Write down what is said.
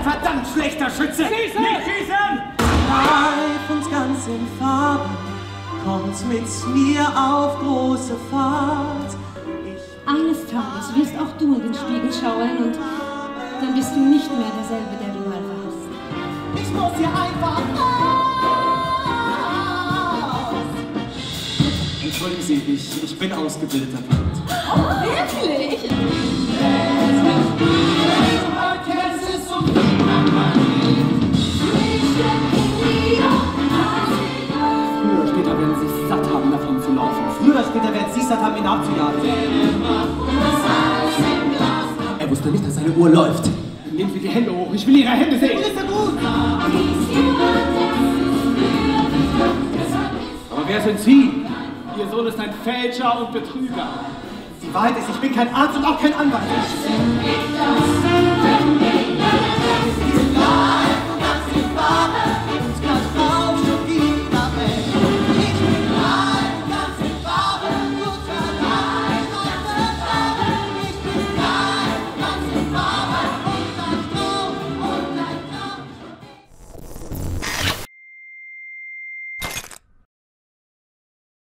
ein verdammt schlechter Schütze. Schießen! Nicht schießen! Greif uns ganz in Farbe, kommt mit mir auf große Fahrt. Eines Tages wirst auch du in den Spiegel schauen und dann bist du nicht mehr derselbe, der du mal warst. Ich muss hier einfach raus! Entschuldigen Sie, ich bin ausgebildeter Pilot. Oh, wirklich? Früher oder später werden Sie es satt haben, davon zu laufen. Früher oder später werden Sie es satt haben, ihn abzujagen. Er wusste nicht, dass seine Uhr läuft. Nehmen Sie die Hände hoch, ich will Ihre Hände sehen. Ist ja gut. Aber wer sind Sie? Ihr Sohn ist ein Fälscher und Betrüger. Die Wahrheit ist, ich bin kein Arzt und auch kein Anwalt.